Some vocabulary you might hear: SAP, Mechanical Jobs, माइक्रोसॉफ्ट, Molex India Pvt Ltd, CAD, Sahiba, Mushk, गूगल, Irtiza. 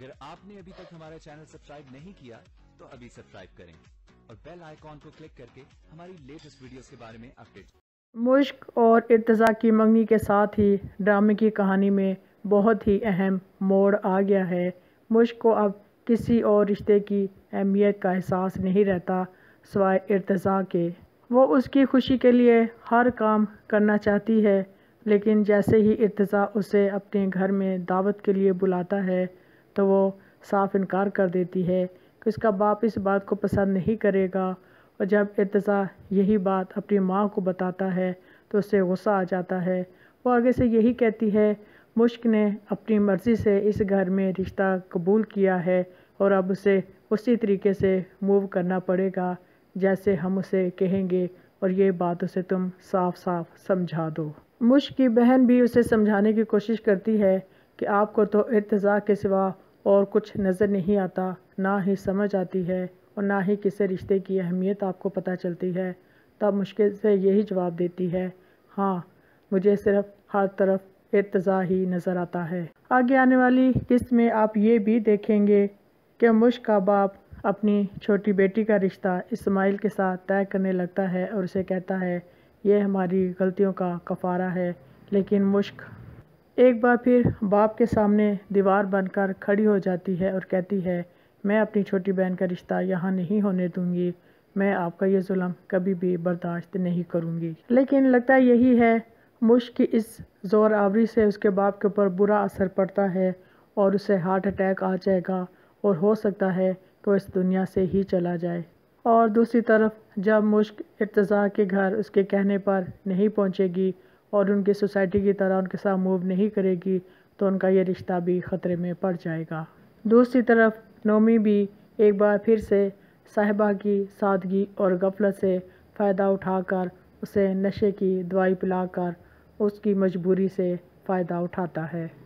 अगर आपने अभी तक हमारा चैनल सब्सक्राइब नहीं किया तो अभी सब्सक्राइब करें और बेल आइकॉन को क्लिक करके हमारी लेटेस्ट वीडियोस के बारे में अपडेट। मुश्क और इर्तिजा की मंगनी के साथ ही ड्रामे की कहानी में बहुत ही अहम मोड़ आ गया है। मुश्क को अब किसी और रिश्ते की अहमियत का एहसास नहीं रहता सिवाय इर्तिजा के। वो उसकी खुशी के लिए हर काम करना चाहती है, लेकिन जैसे ही इर्तिजा उसे अपने घर में दावत के लिए बुलाता है तो वो साफ इनकार कर देती है कि उसका बाप इस बात को पसंद नहीं करेगा। और जब इर्तिजा यही बात अपनी माँ को बताता है तो उसे गुस्सा आ जाता है। वो आगे से यही कहती है, मुश्क ने अपनी मर्ज़ी से इस घर में रिश्ता कबूल किया है और अब उसे उसी तरीके से मूव करना पड़ेगा जैसे हम उसे कहेंगे, और ये बात उसे तुम साफ साफ समझा दो। मुश्क की बहन भी उसे समझाने की कोशिश करती है कि आपको तो इर्तिजा के सिवा और कुछ नज़र नहीं आता, ना ही समझ आती है और ना ही किसी रिश्ते की अहमियत आपको पता चलती है। तब मुश्किल से यही जवाब देती है, हाँ मुझे सिर्फ हर तरफ इर्तिजा ही नज़र आता है। आगे आने वाली किस्त में आप ये भी देखेंगे कि मुश्क का बाप अपनी छोटी बेटी का रिश्ता इस्माइल के साथ तय करने लगता है और उसे कहता है ये हमारी गलतियों का कफ़ारा है। लेकिन मुश्क एक बार फिर बाप के सामने दीवार बनकर खड़ी हो जाती है और कहती है मैं अपनी छोटी बहन का रिश्ता यहाँ नहीं होने दूंगी, मैं आपका ये जुल्म कभी भी बर्दाश्त नहीं करूंगी। लेकिन लगता यही है मुश्क की इस ज़ोर आवरी से उसके बाप के ऊपर बुरा असर पड़ता है और उसे हार्ट अटैक आ जाएगा और हो सकता है कि वो इस दुनिया से ही चला जाए। और दूसरी तरफ जब मुश्क इर्तिजा के घर उसके कहने पर नहीं पहुँचेगी और उनकी सोसाइटी की तरह उनके साथ मूव नहीं करेगी तो उनका ये रिश्ता भी ख़तरे में पड़ जाएगा। दूसरी तरफ नोमी भी एक बार फिर से साहिबा की सादगी और गफलत से फ़ायदा उठाकर उसे नशे की दवाई पिलाकर उसकी मजबूरी से फ़ायदा उठाता है।